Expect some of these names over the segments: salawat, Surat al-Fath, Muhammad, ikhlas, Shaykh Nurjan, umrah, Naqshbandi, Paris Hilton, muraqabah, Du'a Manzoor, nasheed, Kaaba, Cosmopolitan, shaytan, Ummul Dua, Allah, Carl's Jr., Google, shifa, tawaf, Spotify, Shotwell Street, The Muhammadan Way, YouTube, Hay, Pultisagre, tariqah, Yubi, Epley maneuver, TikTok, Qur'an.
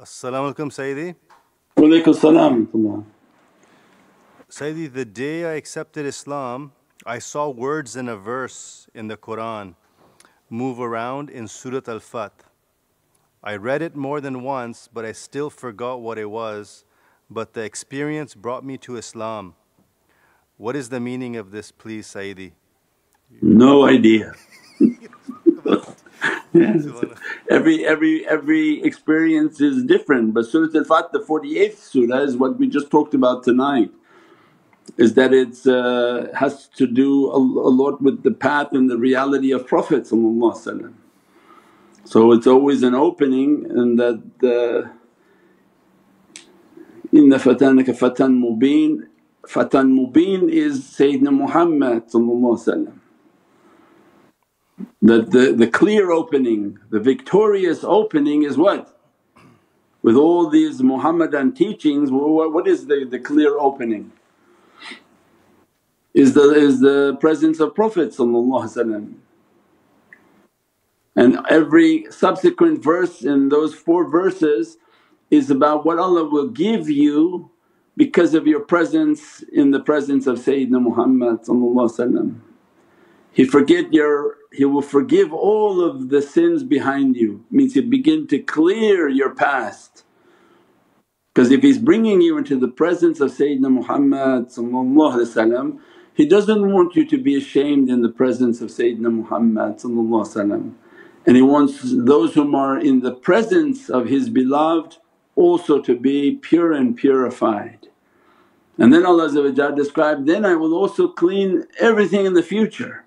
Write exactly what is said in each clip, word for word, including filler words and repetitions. As-salamu alaykum, Sayyidi. Wa alaykum as-salam. Sayyidi, the day I accepted Islam, I saw words in a verse in the Qur'an move around in Surat al-Fath. I read it more than once, but I still forgot what it was, but the experience brought me to Islam. What is the meaning of this, please, Sayyidi? No idea. every every every experience is different, but Surat al-Fath, the forty-eighth surah, is what we just talked about tonight, is that it uh, has to do a, a lot with the path and the reality of Prophet ﷺ. So it's always an opening, and that uh, inna fatanaka fatan mubeen, fatan mubeen is Sayyidina Muhammad ﷺ. That the, the clear opening, the victorious opening is what? With all these Muhammadan teachings, what, what is the, the clear opening? Is the, is the presence of Prophet ﷺ. And every subsequent verse in those four verses is about what Allah will give you because of your presence in the presence of Sayyidina Muhammad ﷺ. He forget your, He will forgive all of the sins behind you, means He begin to clear your past. Because if He's bringing you into the presence of Sayyidina Muhammad, He doesn't want you to be ashamed in the presence of Sayyidina Muhammad, and He wants those whom are in the presence of His beloved also to be pure and purified. And then Allah described, then I will also clean everything in the future.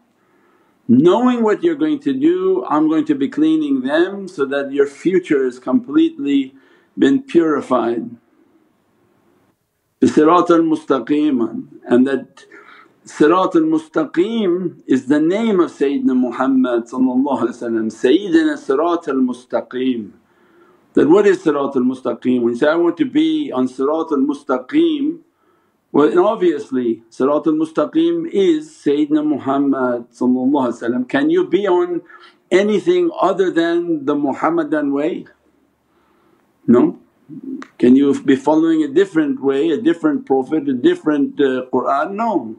Knowing what you're going to do, I'm going to be cleaning them so that your future is completely been purified. The Sirat al-Mustaqim, and that Sirat al-Mustaqim is the name of Sayyidina Muhammad ﷺ, Sayyidina Sirat al-Mustaqim. That what is Sirat al-Mustaqim? When you say, I want to be on Sirat al-Mustaqim, well, and obviously Sirat al-Mustaqim is Sayyidina Muhammad ﷺ. Can you be on anything other than the Muhammadan way? No. Can you be following a different way, a different Prophet, a different uh, Qur'an? No.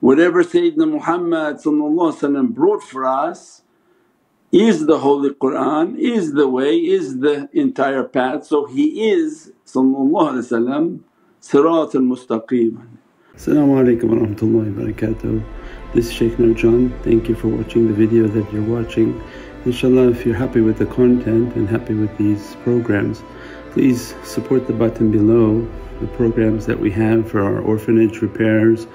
Whatever Sayyidina Muhammad ﷺ brought for us is the Holy Qur'an, is the way, is the entire path. So He is ﷺ. Sirat al-Mustaqim. As-salamu alaykum wa rahmatullahi wa barakatuh. This is Shaykh Nurjan. Thank you for watching the video that you're watching. Inshallah, if you're happy with the content and happy with these programs, please support the button below, the programs that we have for our orphanage repairs,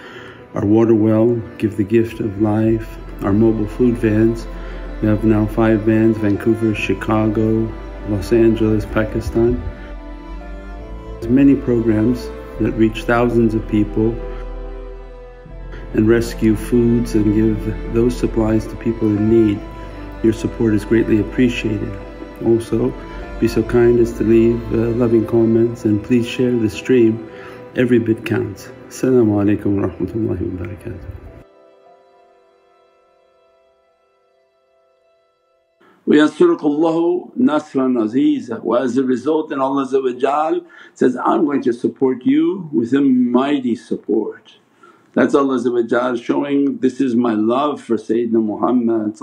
our water well, Give the Gift of Life, our mobile food vans. We have now five vans: Vancouver, Chicago, Los Angeles, Pakistan. Many programs that reach thousands of people and rescue foods and give those supplies to people in need. Your support is greatly appreciated. Also, be so kind as to leave uh, loving comments, and please share the stream. Every bit counts. As-salamu alaykum wa rahmatullahi wa barakatuh. وَيَنْصُرُكَ اللَّهُ نَصْرًا عَزِيزًا. Well, as a result, then Allah says, I'm going to support you with a mighty support. That's Allah showing, this is my love for Sayyidina Muhammad.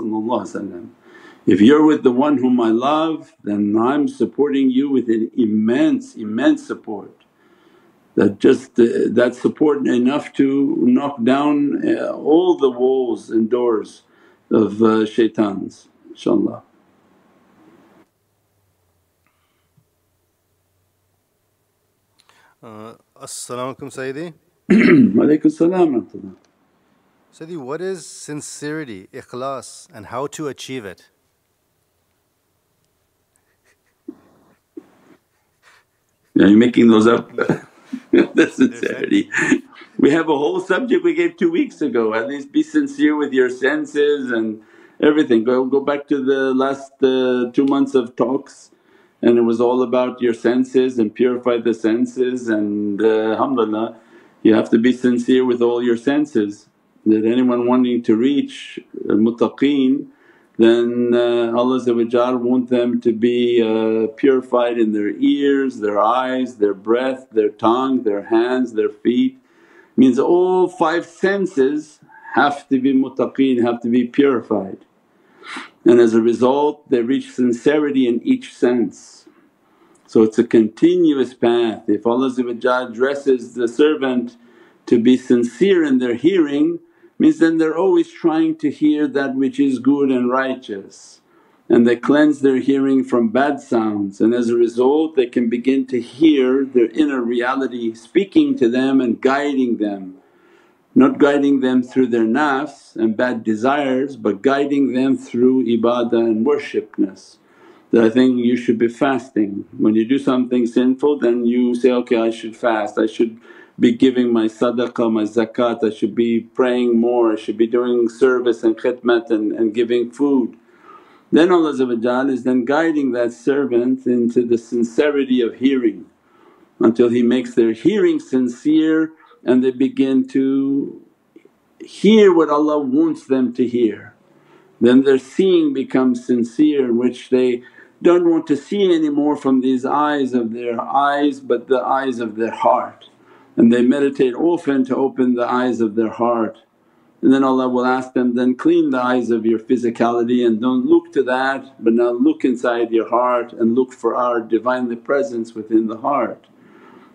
If you're with the one whom I love, then I'm supporting you with an immense, immense support. That just uh, that support enough to knock down uh, all the walls and doors of uh, shaitans, inshaAllah. Uh, As-salamu alaykum, Sayyidi. Wa alaykum as-salam. Sayyidi, what is sincerity, ikhlas, and how to achieve it? Are you making those up? The sincerity. We have a whole subject we gave two weeks ago, at least be sincere with your senses and everything. Go, go back to the last uh, two months of talks. And it was all about your senses and purify the senses, and uh, alhamdulillah, you have to be sincere with all your senses. That anyone wanting to reach al-muttaqeen, then uh, Allah want them to be uh, purified in their ears, their eyes, their breath, their tongue, their hands, their feet. Means all five senses have to be muttaqeen, have to be purified, and as a result they reach sincerity in each sense. So it's a continuous path. If Allah dresses the servant to be sincere in their hearing, means then they're always trying to hear that which is good and righteous, and they cleanse their hearing from bad sounds, and as a result they can begin to hear their inner reality speaking to them and guiding them. Not guiding them through their nafs and bad desires, but guiding them through ibadah and worshipness. That I think you should be fasting. When you do something sinful then you say, okay, I should fast, I should be giving my sadaqah, my zakat, I should be praying more, I should be doing service and khidmat and, and giving food. Then Allah is then guiding that servant into the sincerity of hearing until He makes their hearing sincere and they begin to hear what Allah wants them to hear. Then their seeing becomes sincere, which they don't want to see anymore from these eyes of their eyes, but the eyes of their heart. And they meditate often to open the eyes of their heart, and then Allah will ask them, then clean the eyes of your physicality and don't look to that, but now look inside your heart and look for our Divinely Presence within the heart.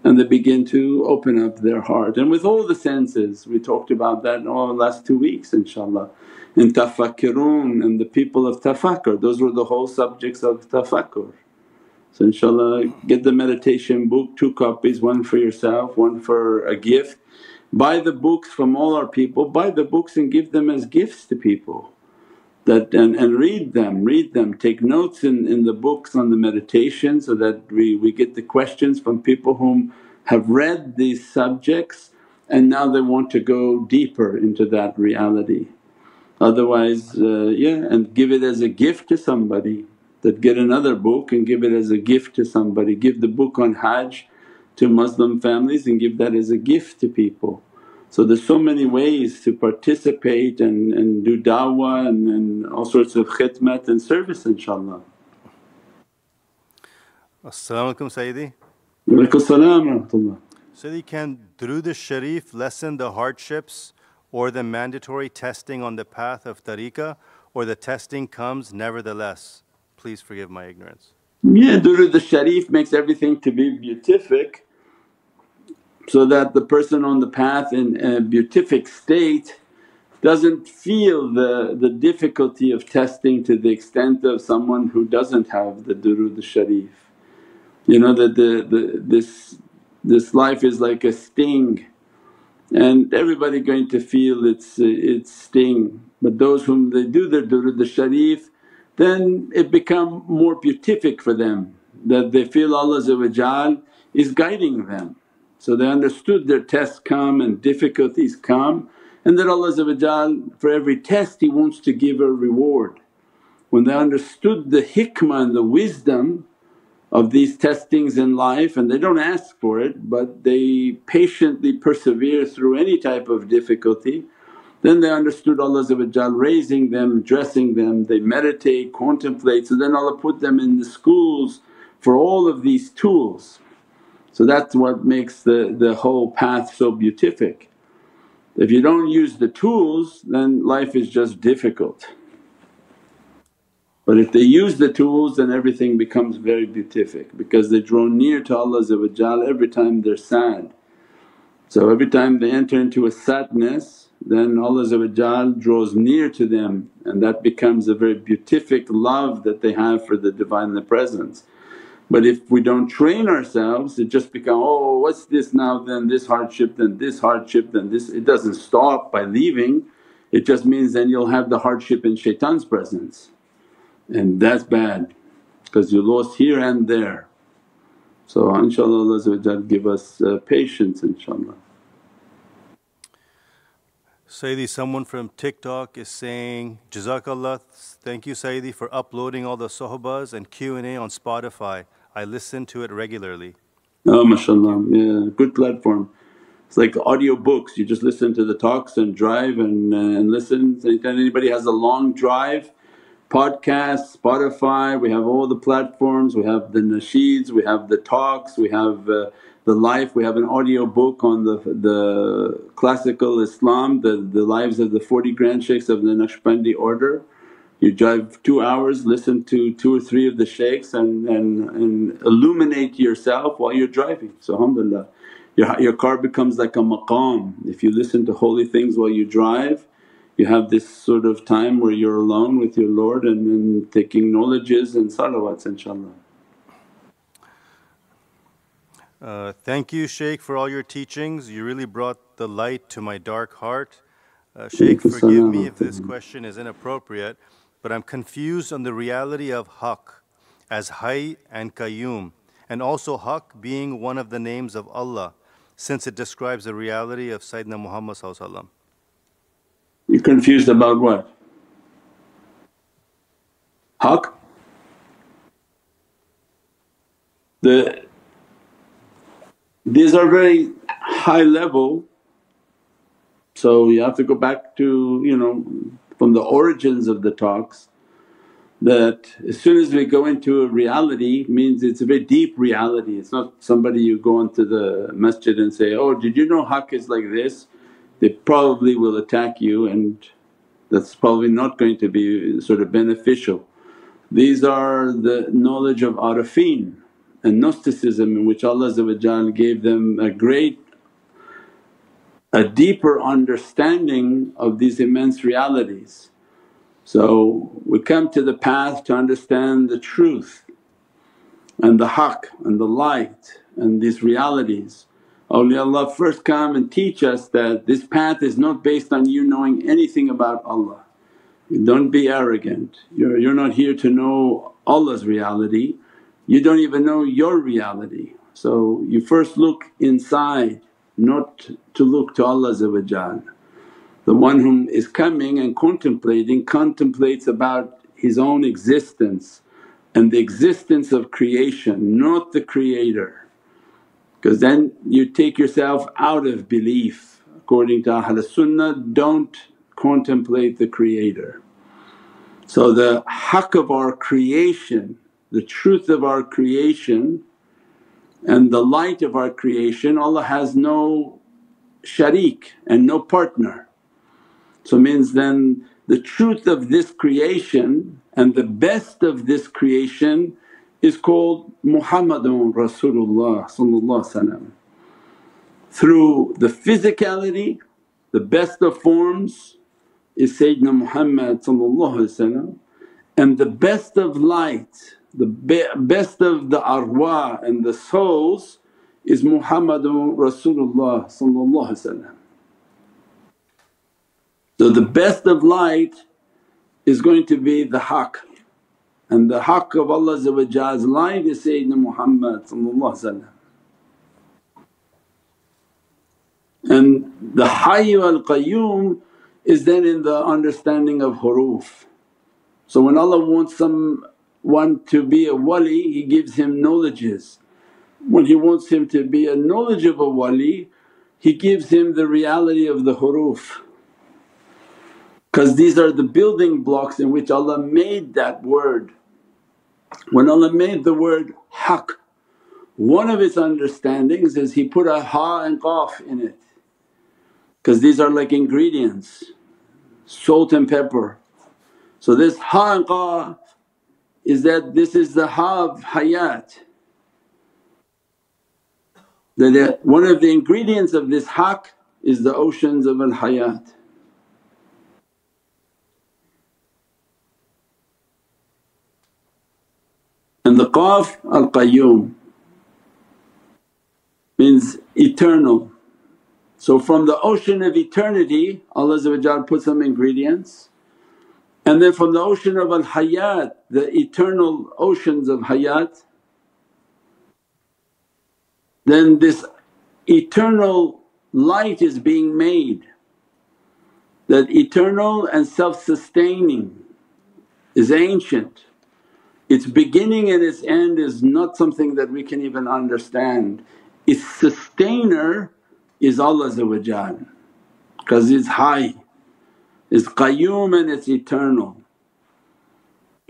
And they begin to open up their heart, and with all the senses. We talked about that in all the last two weeks inshaAllah. And tafakkirun, and the people of tafakkur, those were the whole subjects of tafakkur. So inshaAllah get the meditation book, two copies, one for yourself, one for a gift. Buy the books from all our people, buy the books and give them as gifts to people. That and, and read them, read them, take notes in, in the books on the meditation, so that we, we get the questions from people whom have read these subjects and now they want to go deeper into that reality. Otherwise uh, yeah, and give it as a gift to somebody, that get another book and give it as a gift to somebody. Give the book on Hajj to Muslim families and give that as a gift to people. So there's so many ways to participate and, and do da'wah and, and all sorts of khidmat and service inshaAllah. As-salamu alaykum Sayyidi. Wa alaykum as-salam wa rahmatullah. Sayyidi, can durood sharif lessen the hardships or the mandatory testing on the path of tariqah, or the testing comes nevertheless? Please forgive my ignorance. Yeah, durood sharif makes everything to be beatific, so that the person on the path in a beatific state doesn't feel the, the difficulty of testing to the extent of someone who doesn't have the durood sharif. You know that the, the this this life is like a sting, and everybody going to feel its its sting, but those whom they do their durood sharif, then it become more beatific for them, that they feel Allah is guiding them. So they understood their tests come and difficulties come, and that Allah for every test He wants to give a reward. When they understood the hikmah and the wisdom of these testings in life, and they don't ask for it but they patiently persevere through any type of difficulty, then they understood Allah raising them, dressing them, they meditate, contemplate. So then Allah put them in the schools for all of these tools. So that's what makes the, the whole path so beatific. If you don't use the tools then life is just difficult, but if they use the tools then everything becomes very beatific, because they draw near to Allah every time they're sad. So every time they enter into a sadness then Allah draws near to them, and that becomes a very beatific love that they have for the Divinely Presence. But if we don't train ourselves, it just becomes, oh what's this now, then this hardship, then this hardship, then this… It doesn't stop by leaving, it just means then you'll have the hardship in shaitan's presence, and that's bad because you lost here and there. So inshaAllah Allah give us uh, patience inshaAllah. Sayyidi, someone from TikTok is saying, Jazakallah, thank you Sayyidi for uploading all the sohbas and Q and A on Spotify. I listen to it regularly. Oh mashaAllah, yeah, good platform. It's like audio books, you just listen to the talks and drive and, uh, and listen. Anytime anybody has a long drive podcasts, Spotify, we have all the platforms, we have the nasheeds, we have the talks, we have uh, the life, we have an audio book on the the classical Islam, the, the lives of the forty grand shaykhs of the Naqshbandi order. You drive two hours, listen to two or three of the shaykhs and, and, and illuminate yourself while you're driving. So alhamdulillah, your, your car becomes like a maqam. If you listen to holy things while you drive, you have this sort of time where you're alone with your Lord and then taking knowledges and salawats, inshaAllah. Uh, thank you Shaykh for all your teachings, you really brought the light to my dark heart. Uh, Shaykh, forgive me if this question is inappropriate, but I'm confused on the reality of Haq as Hay and Qayyum, and also Haq being one of the names of Allah, since it describes the reality of Sayyidina Muhammad Sallallahu Alaihi Wasallam. You're confused about what? Haq? The, these are very high level, so you have to go back to, you know, from the origins of the talks, that as soon as we go into a reality means it's a very deep reality. It's not somebody you go into the masjid and say, oh, did you know Haq is like this? They probably will attack you, and that's probably not going to be sort of beneficial. These are the knowledge of arifin and Gnosticism, in which Allah gave them a great, a deeper understanding of these immense realities. So we come to the path to understand the truth and the haqq and the light and these realities. Awliyaullah first come and teach us that this path is not based on you knowing anything about Allah. Don't be arrogant, you're, you're not here to know Allah's reality, you don't even know your reality. So you first look inside, not to look to Allah. The one whom is coming and contemplating, contemplates about his own existence and the existence of creation, not the creator. Because then you take yourself out of belief. According to Ahl Sunnah, don't contemplate the creator. So the haqq of our creation, the truth of our creation and the light of our creation, Allah has no sharik and no partner. So means then the truth of this creation and the best of this creation is called Muhammadun Rasulullah. Through the physicality, the best of forms is Sayyidina Muhammad, and the best of light, the be best of the arwah and the souls is Muhammadun Rasulullah. So the best of light is going to be the haqq. And the haqq of Allah's light is Sayyidina Muhammad. And the Hayyu al-Qayyum is then in the understanding of huruf. So when Allah wants someone to be a wali, He gives him knowledges. When He wants him to be a knowledge of a wali, He gives him the reality of the huruf. Because these are the building blocks in which Allah made that word. When Allah made the word haqq, one of its understandings is He put a ha and qaf in it, because these are like ingredients, salt and pepper. So this ha and qaf is that this is the ha of hayat, that one of the ingredients of this haqq is the oceans of al-hayat. And the qaf al-Qayyum means eternal. So from the ocean of eternity Allah put some ingredients, and then from the ocean of al-hayat, the eternal oceans of hayat, then this eternal light is being made, that eternal and self-sustaining is ancient. Its beginning and its end is not something that we can even understand. Its sustainer is Allah, because it's Hay, it's Qayyum and it's eternal.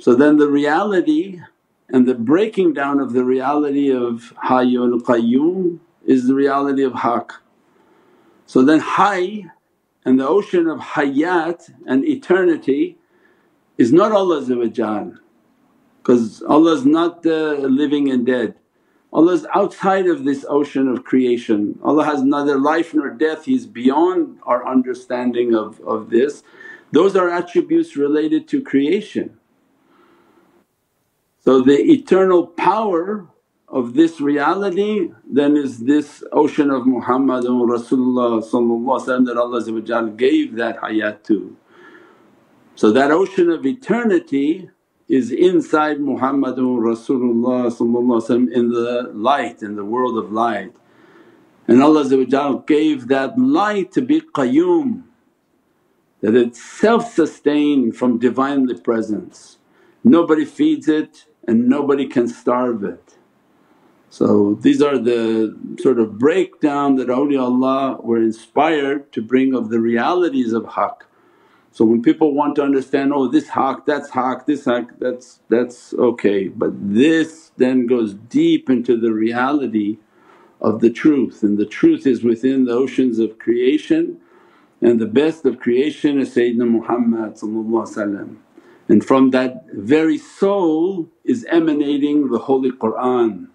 So then the reality and the breaking down of the reality of Hayyul Qayyum is the reality of Haq. So then Hay and the ocean of Hayat and eternity is not Allah, because Allah is not the living and dead. Allah is outside of this ocean of creation. Allah has neither life nor death, He's beyond our understanding of, of this. Those are attributes related to creation. So the eternal power of this reality then is this ocean of Muhammadun Rasulullah that Allah gave that hayat to. So that ocean of eternity is inside Muhammadun Rasulullah in the light, in the world of light. And Allah gave that light to be Qayyum, that it's self-sustained from Divinely Presence. Nobody feeds it and nobody can starve it. So these are the sort of breakdown that awliyaullah were inspired to bring of the realities of Haq. So when people want to understand, oh this Haq, that's Haq, this Haq, that's that's okay, but this then goes deep into the reality of the truth, and the truth is within the oceans of creation, and the best of creation is Sayyidina Muhammad, and from that very soul is emanating the Holy Qur'an.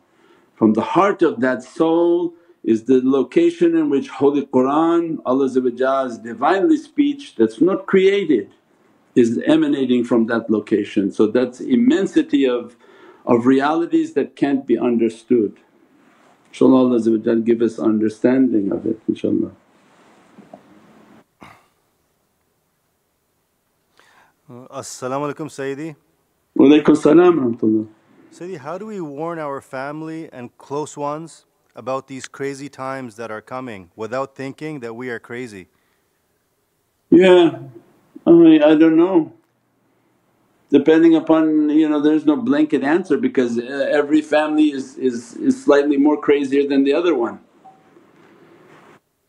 From the heart of that soul is the location in which Holy Qur'an, Allah's Divinely speech that's not created, is emanating from that location. So that's immensity of, of realities that can't be understood. InshaAllah Allah give us understanding of it, inshaAllah. As-salamu alaykum Sayyidi. Wa alaykum as-salam wa rahmatullah. Sayyidi, how do we warn our family and close ones about these crazy times that are coming without thinking that we are crazy? Yeah, I mean, I don't know. Depending upon, you know, there's no blanket answer, because uh, every family is, is, is slightly more crazier than the other one.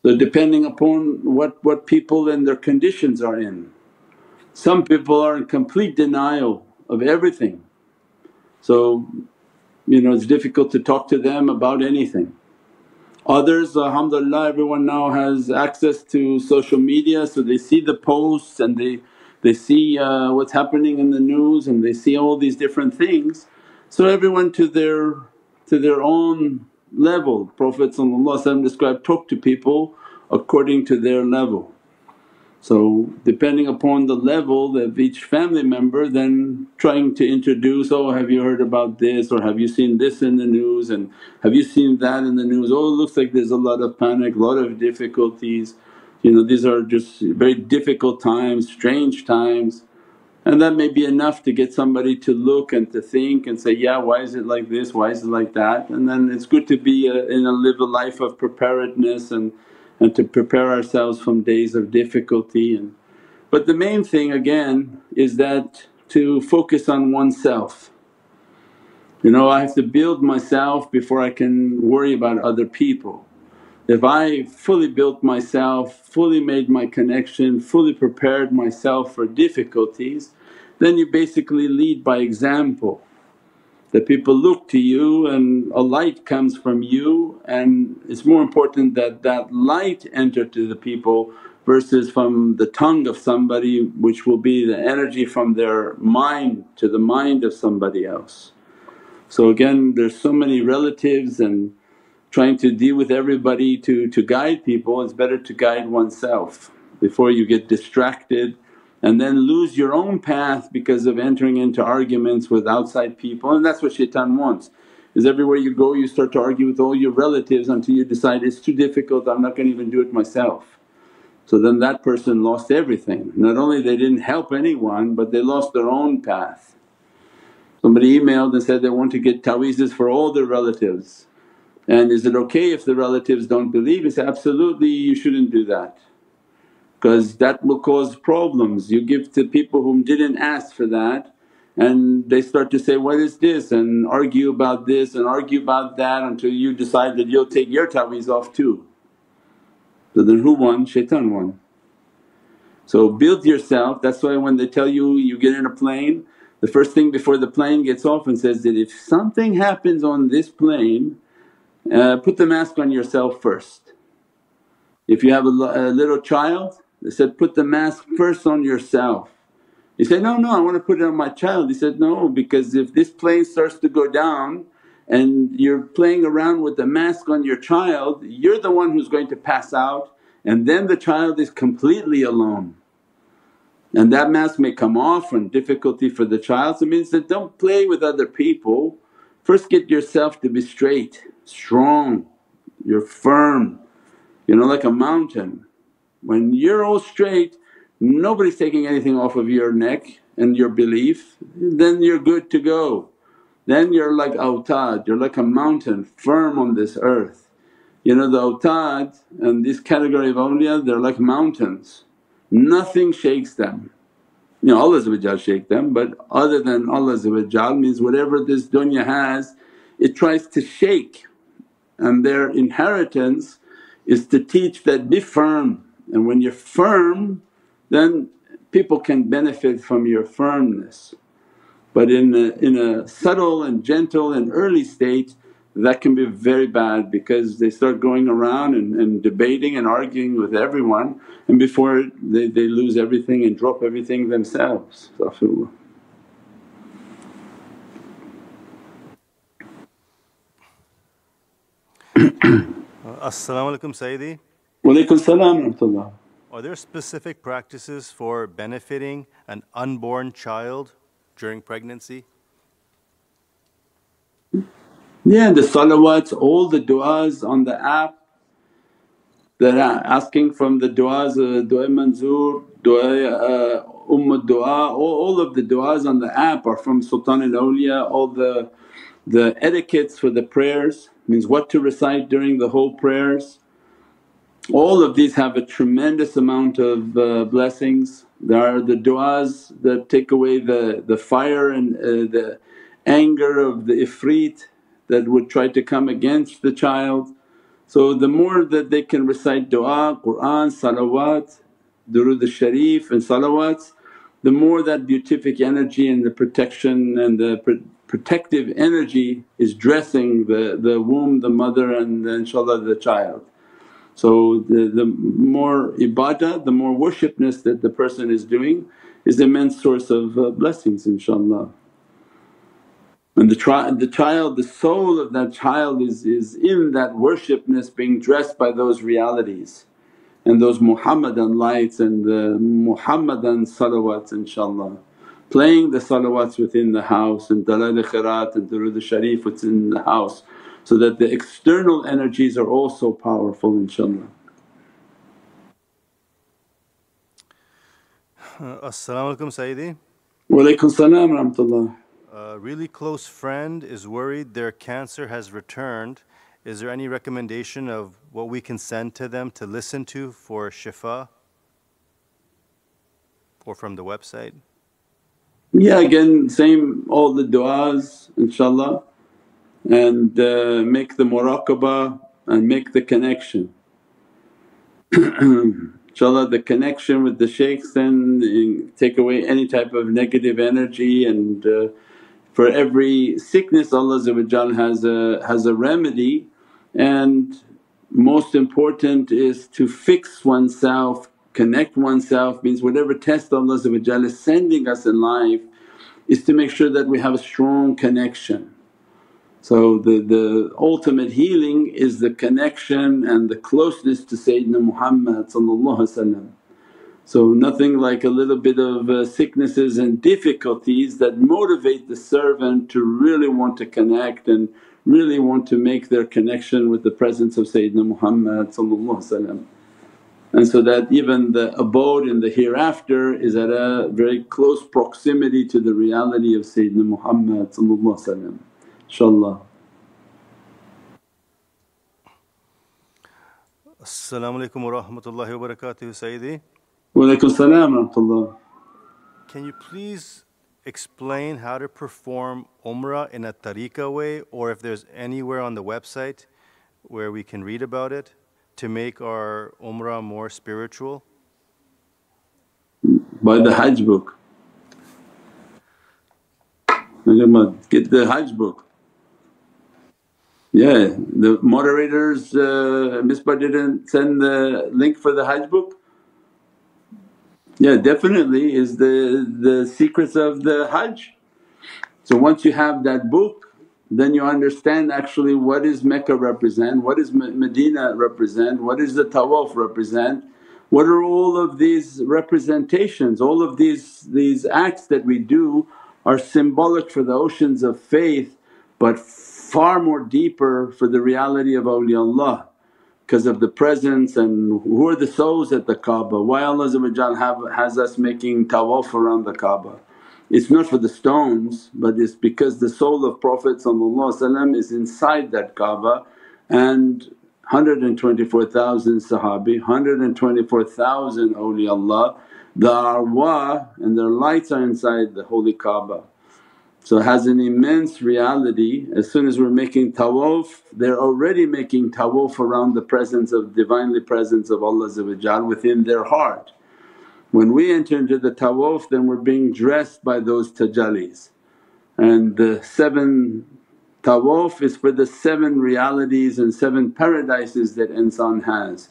So depending upon what, what people and their conditions are in. Some people are in complete denial of everything, so you know it's difficult to talk to them about anything. Others, alhamdulillah, everyone now has access to social media, so they see the posts and they, they see uh, what's happening in the news and they see all these different things. So everyone to their, to their own level. Prophet ﷺ described, talk to people according to their level. So depending upon the level of each family member, then trying to introduce, oh have you heard about this, or have you seen this in the news, and have you seen that in the news, oh it looks like there's a lot of panic, a lot of difficulties, you know these are just very difficult times, strange times. And that may be enough to get somebody to look and to think and say, yeah why is it like this, why is it like that? And then it's good to be a, in a live a life of preparedness and and to prepare ourselves from days of difficulty. And but the main thing again is that to focus on oneself. You know, I have to build myself before I can worry about other people. If I fully built myself, fully made my connection, fully prepared myself for difficulties, then you basically lead by example. That people look to you and a light comes from you, and it's more important that that light enter to the people versus from the tongue of somebody, which will be the energy from their mind to the mind of somebody else. So again, there's so many relatives and trying to deal with everybody to, to guide people. It's better to guide oneself before you get distracted and then lose your own path because of entering into arguments with outside people. And that's what shaitan wants, is everywhere you go you start to argue with all your relatives until you decide, it's too difficult, I'm not going to even do it myself. So then that person lost everything. Not only they didn't help anyone, but they lost their own path. Somebody emailed and said they want to get ta'weezes for all their relatives, and is it okay if the relatives don't believe? He said, absolutely, you shouldn't do that, because that will cause problems. You give to people whom didn't ask for that, and they start to say, what is this, and argue about this and argue about that until you decide that you'll take your ta'weez off too. So then who won? Shaitan won. So build yourself. That's why when they tell you, you get in a plane, The first thing before the plane gets off and says that, if something happens on this plane, uh, put the mask on yourself first. If you have a, a little child, they said, put the mask first on yourself. He said, no, no, I want to put it on my child. He said, no, because if this plane starts to go down and you're playing around with the mask on your child, you're the one who's going to pass out, and then the child is completely alone. And that mask may come off and difficulty for the child. So it means that don't play with other people, first get yourself to be straight, strong, you're firm, you know, like a mountain. When you're all straight, nobody's taking anything off of your neck and your belief, then you're good to go. Then you're like awtad, you're like a mountain firm on this earth. You know, the awtad and this category of awliya, they're like mountains, nothing shakes them. You know, Allah shake them, but other than Allah means whatever this dunya has, it tries to shake, and their inheritance is to teach that be firm. And when you're firm, then people can benefit from your firmness. But in a, in a subtle and gentle and early state, that can be very bad, because they start going around and, and debating and arguing with everyone, and before they, they lose everything and drop everything themselves. As-salamu alaykum Sayyidi. Wa alaykum as-salam wa rahmatullah. Are there specific practices for benefiting an unborn child during pregnancy? Yeah, the salawats, all the du'as on the app that are asking from the du'as, uh, Du'a Manzoor, Du'a uh, Ummul Dua, all, all of the du'as on the app are from Sultanul Awliya. All the, the etiquettes for the prayers, means what to recite during the whole prayers. All of these have a tremendous amount of uh, blessings. There are the du'as that take away the, the fire and uh, the anger of the ifrit that would try to come against the child. So the more that they can recite du'a, Qur'an, salawat, durood sharif and salawats, the more that beatific energy and the protection and the pr protective energy is dressing the, the womb, the mother, and inshaAllah the child. So the, the more ibadah, the more worshipness that the person is doing is the immense source of uh, blessings inshaAllah. And the, tri the child, the soul of that child is, is in that worshipness, being dressed by those realities and those Muhammadan lights and the Muhammadan salawats inshaAllah. Playing the salawats within the house and Dalal al-khirat and durood sharif within the house, so that the external energies are also powerful inshaAllah. Uh, As-salamu alaykum Sayyidi. Wa alaykum as-salam wa rahmatullah. A really close friend is worried their cancer has returned. Is there any recommendation of what we can send to them to listen to for shifa or from the website? Yeah, again same, all the du'as inshaAllah, and uh, make the muraqabah and make the connection. InshaAllah the connection with the shaykhs, then take away any type of negative energy, and uh, for every sickness Allah has a, has a remedy, and most important is to fix oneself, connect oneself. Means whatever test Allah is sending us in life is to make sure that we have a strong connection. So the, the ultimate healing is the connection and the closeness to Sayyidina Muhammad. So nothing like a little bit of uh, sicknesses and difficulties that motivate the servant to really want to connect and really want to make their connection with the presence of Sayyidina Muhammad, and so that even the abode in the hereafter is at a very close proximity to the reality of Sayyidina Muhammad inshaAllah. As-salamu alaykum wa rahmatullahi wa barakatuh Sayyidi. Wa alaykum as-salam wa rahmatullah. Can you please explain how to perform umrah in a tariqah way, or if there's anywhere on the website where we can read about it to make our umrah more spiritual? By the Hajj book. Get the Hajj book. Yeah, the moderators, uh, Misbah didn't send the link for the Hajj book. Yeah, definitely is the, the secrets of the Hajj. So once you have that book, then you understand actually what is Mecca represent, what is Medina represent, what is the Tawaf represent, what are all of these representations, all of these, these acts that we do are symbolic for the oceans of faith, but far more deeper for the reality of awliyaullah because of the presence and who are the souls at the Kaaba, why Allah have, has us making tawaf around the Kaaba. It's not for the stones but it's because the soul of Prophet is inside that Kaaba and one hundred twenty-four thousand Sahabi, one hundred twenty-four thousand awliyaullah, the arwah and their lights are inside the holy Kaaba. So it has an immense reality. As soon as we're making tawaf, they're already making tawaf around the presence of Divinely Presence of Allah within their heart. When we enter into the tawaf then we're being dressed by those tajallis, and the seven tawaf is for the seven realities and seven paradises that insan has.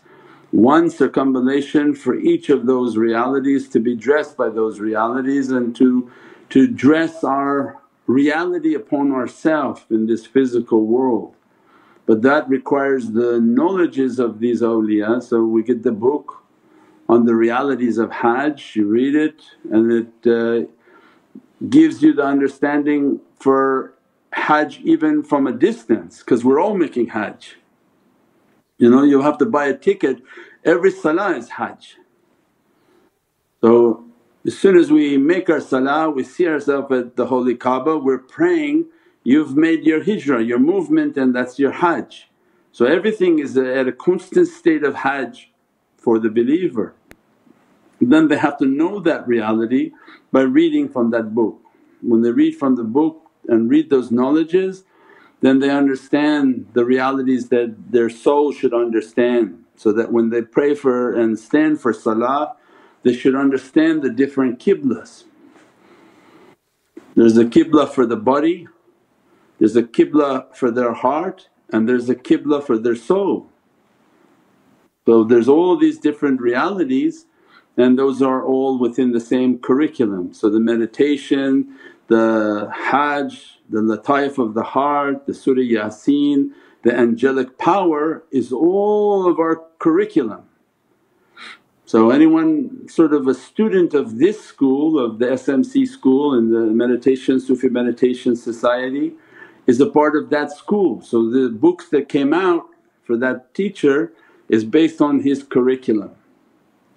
One circumambulation for each of those realities to be dressed by those realities and to, to dress our reality upon ourself in this physical world. But that requires the knowledges of these awliya, so we get the book on the realities of Hajj, you read it and it uh, gives you the understanding for Hajj even from a distance because we're all making Hajj. You know, you have to buy a ticket, every salah is Hajj. So as soon as we make our salah, we see ourselves at the holy Kaaba, we're praying, you've made your hijrah, your movement, and that's your Hajj. So everything is at a constant state of Hajj for the believer. Then they have to know that reality by reading from that book. When they read from the book and read those knowledges, then they understand the realities that their soul should understand, so that when they pray for and stand for salah they should understand the different qiblas. There's a qibla for the body, there's a qibla for their heart, and there's a qibla for their soul. So there's all these different realities and those are all within the same curriculum. So the meditation, the Hajj, the lataif of the heart, the Surah Yasin, the angelic power is all of our curriculum. So anyone sort of a student of this school, of the S M C school and the Meditation Sufi Meditation Society is a part of that school. So the books that came out for that teacher is based on his curriculum,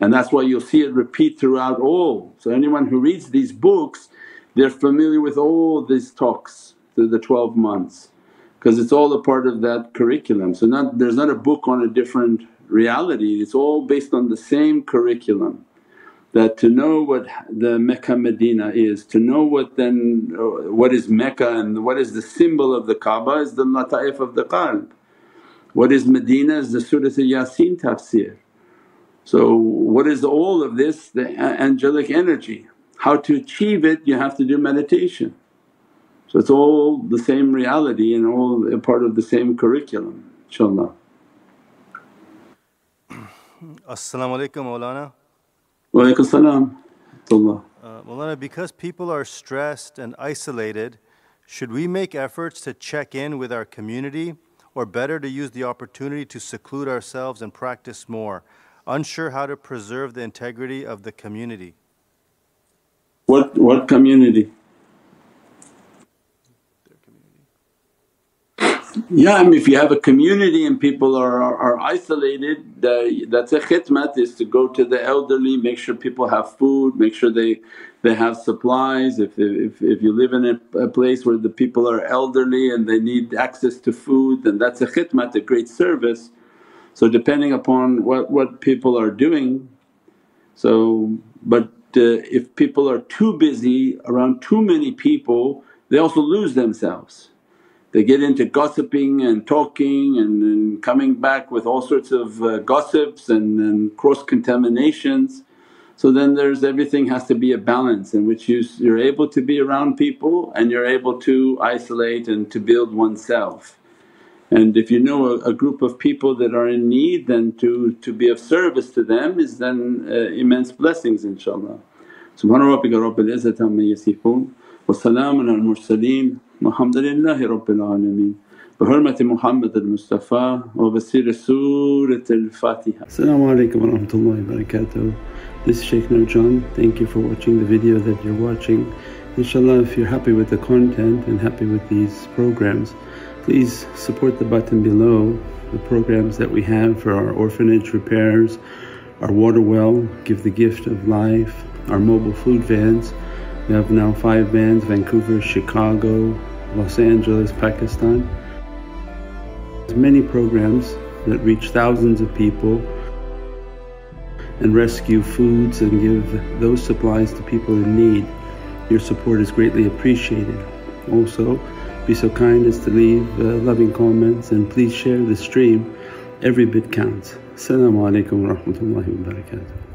and that's why you'll see it repeat throughout all. So anyone who reads these books, they're familiar with all these talks through the twelve months because it's all a part of that curriculum. So not, there's not a book on a different reality, it's all based on the same curriculum. That to know what the Mecca Medina is, to know what then what is Mecca and what is the symbol of the Kaaba is the lataif of the qalb. What is Medina is the Surat al-Yasin tafsir. So what is all of this? The angelic energy. How to achieve it? You have to do meditation. So it's all the same reality and all a part of the same curriculum, inshaAllah. As-salamu alaykum Mawlana. Wa alaykum salam wa rahmatullah. Mawlana, because people are stressed and isolated, should we make efforts to check in with our community? Or better to use the opportunity to seclude ourselves and practice more, unsure how to preserve the integrity of the community? What what community? Their community. Yeah, I mean if you have a community and people are, are, are isolated, the, that's a khidmat, is to go to the elderly, make sure people have food, make sure they, they have supplies. If, if, if you live in a, a place where the people are elderly and they need access to food, then that's a khidmat, a great service. So depending upon what, what people are doing, so but uh, if people are too busy around too many people they also lose themselves. They get into gossiping and talking and, and coming back with all sorts of uh, gossips and, and cross contaminations. So then there's everything has to be a balance in which you, you're able to be around people and you're able to isolate and to build oneself. And if you know a, a group of people that are in need, then to, to be of service to them is then uh, immense blessings, inshaAllah. Subhana rabbika rabbil izzati amma yasifoon wa salaamun al mursaleen walhamdulillahi rabbil alameen. بحرمة محمد المصطفى وبسير سورة الفاتحة. As-salamu alaykum wa rahmatullahi wa barakatuh. This is Shaykh Nurjan. Thank you for watching the video that you're watching. Inshallah, if you're happy with the content and happy with these programs, please support the button below the programs that we have for our orphanage repairs, our water well, give the gift of life, our mobile food vans. We have now five vans: Vancouver, Chicago, Los Angeles, Pakistan. Many programs that reach thousands of people and rescue foods and give those supplies to people in need. Your support is greatly appreciated. Also, be so kind as to leave uh, loving comments and please share the stream. Every bit counts. As-salamu alaykum wa rahmatullahi wa barakatuh.